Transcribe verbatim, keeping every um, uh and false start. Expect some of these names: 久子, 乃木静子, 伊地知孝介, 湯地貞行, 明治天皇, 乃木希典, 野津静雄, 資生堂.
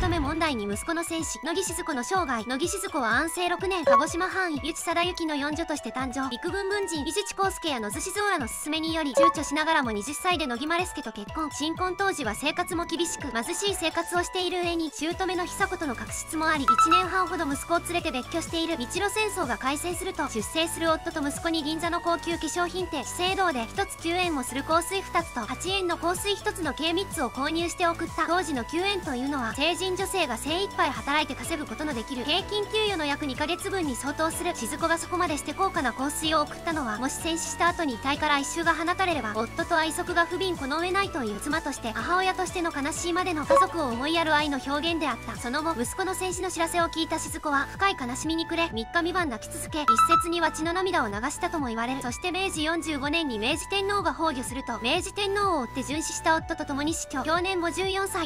改め問題に息子の戦士乃木静子の生涯。乃木静子は安政ろくねん鹿児島藩医湯地貞行の四女として誕生。陸軍文人伊地知孝介や野津静雄らの勧めにより躊躇しながらもはたちで乃木希典と結婚。新婚当時は生活も厳しく貧しい生活をしている上に姑の久子との確執もあり、いちねんはんほど息子を連れて別居している。日露戦争が開戦すると出征する夫と息子に銀座の高級化粧品店資生堂でひとつきゅうえんもする香水ふたつとはちえんの香水ひとつの計みっつを購入して送った。当時のきゅうえんというのは成人女性が精一杯働いて稼ぐことのできる平均給与の約にかげつぶんに相当する。静子がそこまでして高価な香水を送ったのは、もし戦死した後に遺体から異臭が放たれれば夫と愛息が不憫この上ないという。妻として母親としての悲しいまでの家族を思いやる愛の表現であった。その後息子の戦死の知らせを聞いた静子は深い悲しみに暮れみっかみばん泣き続け、一説には血の涙を流したとも言われる。そしてめいじよんじゅうごねんに明治天皇が崩御すると明治天皇を追って殉死した夫と共に死去。享年ごじゅうよんさい。